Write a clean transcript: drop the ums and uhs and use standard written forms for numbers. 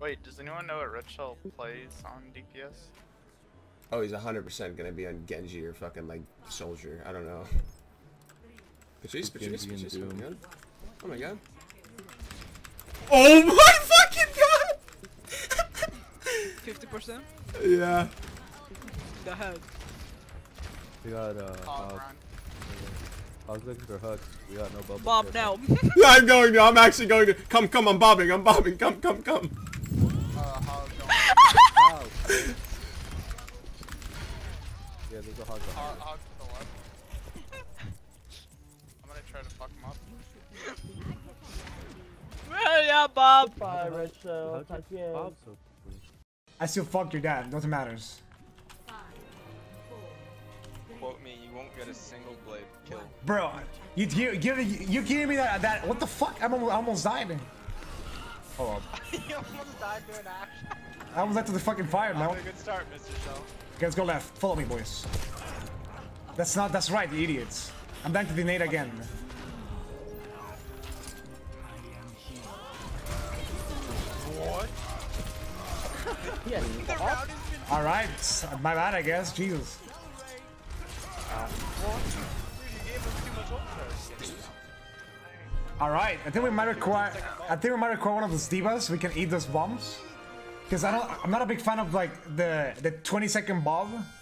Wait, does anyone know what Redshell plays on DPS? Oh, he's 100% gonna be on Genji or fucking like Soldier. I don't know. Patrice, oh my god. Oh my god. Oh my fucking god! 50%? Yeah. The head. We got I was looking for hooks. We got no bubble. Bob now. I'm going to. I'm actually going to. Come. I'm bobbing. I'm bobbing. Come. Hog. Yeah, there's a hog. Hog to the left. I'm gonna try to fuck him up. Well, yeah, Bob. Bye, Redshell. Talk to you. I still fucked your dad. Nothing matters. Quote me, you won't get a single blade kill. Bro, you gave me that. What the fuck? I almost died, man. Hold on. You almost died doing action. I was left to the fucking fire, man. That's a good start, Mr. Shell. Okay, let's go left. Follow me, boys. That's right, you idiots. I'm back to the nade again. What? Yeah. All right, my bad, I guess. Jesus. Alright, I think we might require one of those divas. We can eat those bombs. Because I'm not a big fan of like the 20-second bomb.